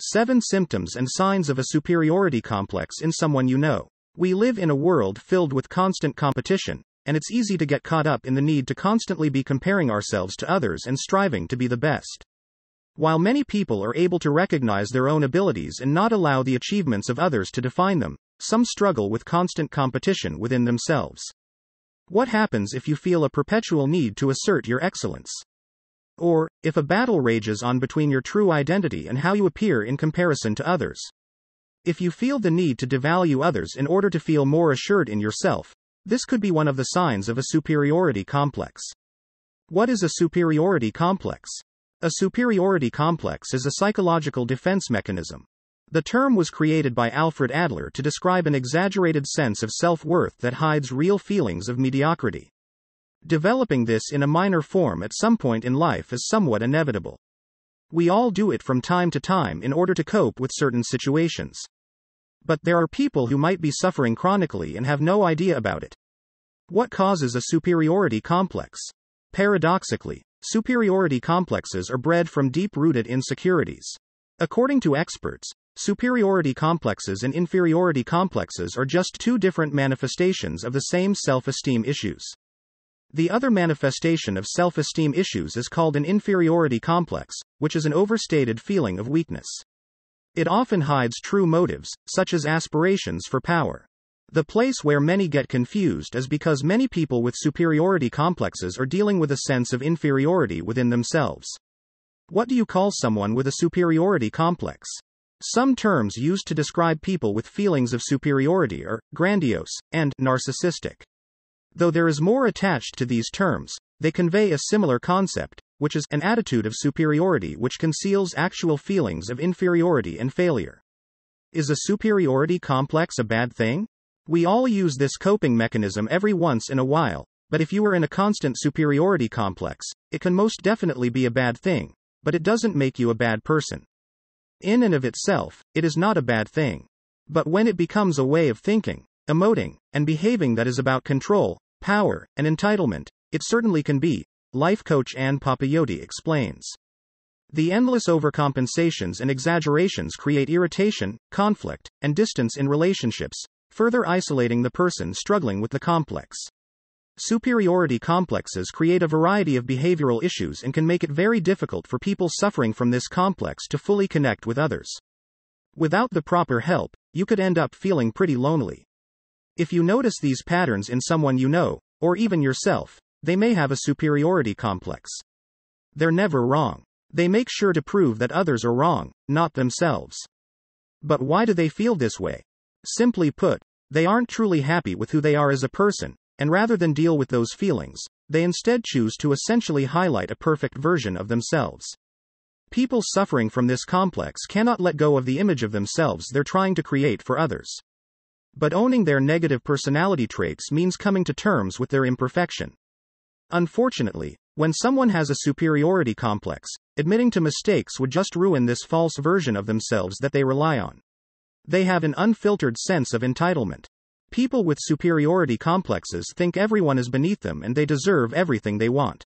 7 Symptoms and Signs of a Superiority Complex in Someone You Know. We live in a world filled with constant competition, and it's easy to get caught up in the need to constantly be comparing ourselves to others and striving to be the best. While many people are able to recognize their own abilities and not allow the achievements of others to define them, some struggle with constant competition within themselves. What happens if you feel a perpetual need to assert your excellence? Or, if a battle rages on between your true identity and how you appear in comparison to others. If you feel the need to devalue others in order to feel more assured in yourself, this could be one of the signs of a superiority complex. What is a superiority complex? A superiority complex is a psychological defense mechanism. The term was created by Alfred Adler to describe an exaggerated sense of self-worth that hides real feelings of mediocrity. Developing this in a minor form at some point in life is somewhat inevitable. We all do it from time to time in order to cope with certain situations. But there are people who might be suffering chronically and have no idea about it. What causes a superiority complex? Paradoxically, superiority complexes are bred from deep-rooted insecurities. According to experts, superiority complexes and inferiority complexes are just two different manifestations of the same self-esteem issues. The other manifestation of self-esteem issues is called an inferiority complex, which is an overstated feeling of weakness. It often hides true motives, such as aspirations for power. The place where many get confused is because many people with superiority complexes are dealing with a sense of inferiority within themselves. What do you call someone with a superiority complex? Some terms used to describe people with feelings of superiority are grandiose and narcissistic. Though there is more attached to these terms, they convey a similar concept, which is an attitude of superiority which conceals actual feelings of inferiority and failure. Is a superiority complex a bad thing? We all use this coping mechanism every once in a while, but if you are in a constant superiority complex, it can most definitely be a bad thing, but it doesn't make you a bad person. In and of itself, it is not a bad thing. But when it becomes a way of thinking, emoting, and behaving that is about control, power, and entitlement, it certainly can be, life coach Ann Papayoti explains. The endless overcompensations and exaggerations create irritation, conflict, and distance in relationships, further isolating the person struggling with the complex. Superiority complexes create a variety of behavioral issues and can make it very difficult for people suffering from this complex to fully connect with others. Without the proper help, you could end up feeling pretty lonely. If you notice these patterns in someone you know, or even yourself, they may have a superiority complex. They're never wrong. They make sure to prove that others are wrong, not themselves. But why do they feel this way? Simply put, they aren't truly happy with who they are as a person, and rather than deal with those feelings, they instead choose to essentially highlight a perfect version of themselves. People suffering from this complex cannot let go of the image of themselves they're trying to create for others. But owning their negative personality traits means coming to terms with their imperfection. Unfortunately, when someone has a superiority complex, admitting to mistakes would just ruin this false version of themselves that they rely on. They have an unfiltered sense of entitlement. People with superiority complexes think everyone is beneath them and they deserve everything they want.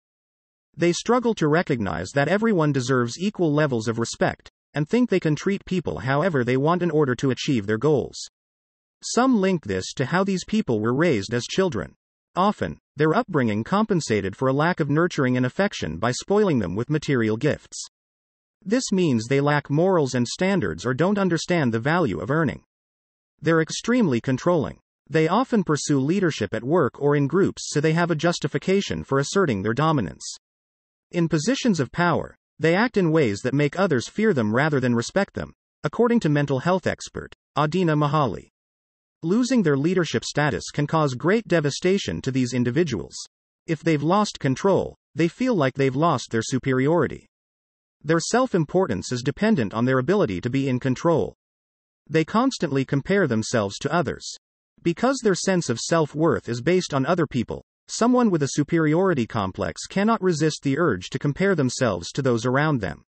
They struggle to recognize that everyone deserves equal levels of respect, and think they can treat people however they want in order to achieve their goals. Some link this to how these people were raised as children. Often, their upbringing compensated for a lack of nurturing and affection by spoiling them with material gifts. This means they lack morals and standards or don't understand the value of earning. They're extremely controlling. They often pursue leadership at work or in groups so they have a justification for asserting their dominance. In positions of power, they act in ways that make others fear them rather than respect them, according to mental health expert Adina Mahali. Losing their leadership status can cause great devastation to these individuals. If they've lost control, they feel like they've lost their superiority. Their self-importance is dependent on their ability to be in control. They constantly compare themselves to others. Because their sense of self-worth is based on other people, someone with a superiority complex cannot resist the urge to compare themselves to those around them.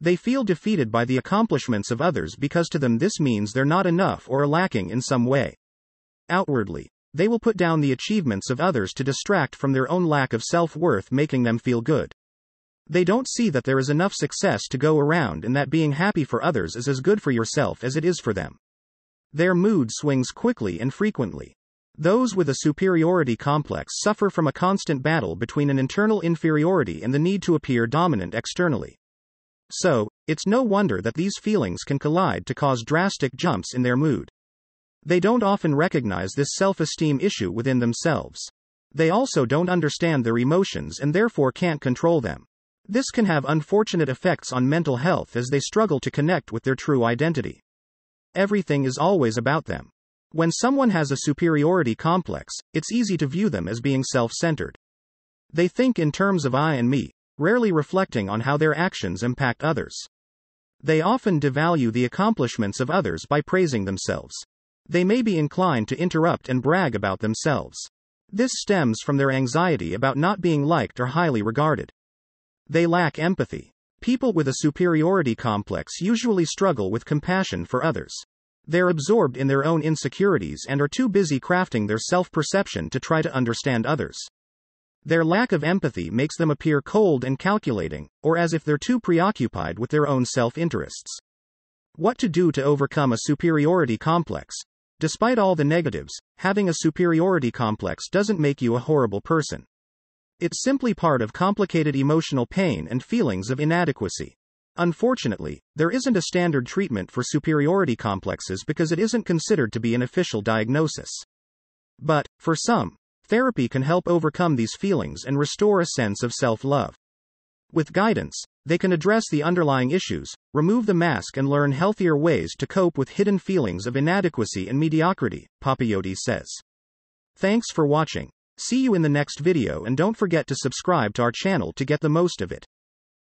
They feel defeated by the accomplishments of others because to them this means they're not enough or are lacking in some way. Outwardly, they will put down the achievements of others to distract from their own lack of self-worth, making them feel good. They don't see that there is enough success to go around and that being happy for others is as good for yourself as it is for them. Their mood swings quickly and frequently. Those with a superiority complex suffer from a constant battle between an internal inferiority and the need to appear dominant externally. So, it's no wonder that these feelings can collide to cause drastic jumps in their mood. They don't often recognize this self-esteem issue within themselves. They also don't understand their emotions and therefore can't control them. This can have unfortunate effects on mental health as they struggle to connect with their true identity. Everything is always about them. When someone has a superiority complex, it's easy to view them as being self-centered. They think in terms of I and me, rarely reflecting on how their actions impact others. They often devalue the accomplishments of others by praising themselves. They may be inclined to interrupt and brag about themselves. This stems from their anxiety about not being liked or highly regarded. They lack empathy. People with a superiority complex usually struggle with compassion for others. They're absorbed in their own insecurities and are too busy crafting their self-perception to try to understand others. Their lack of empathy makes them appear cold and calculating, or as if they're too preoccupied with their own self-interests. What to do to overcome a superiority complex? Despite all the negatives, having a superiority complex doesn't make you a horrible person. It's simply part of complicated emotional pain and feelings of inadequacy. Unfortunately, there isn't a standard treatment for superiority complexes because it isn't considered to be an official diagnosis. But, for some, therapy can help overcome these feelings and restore a sense of self-love. With guidance, they can address the underlying issues, remove the mask and learn healthier ways to cope with hidden feelings of inadequacy and mediocrity, Papayoti says. Thanks for watching. See you in the next video and don't forget to subscribe to our channel to get the most of it.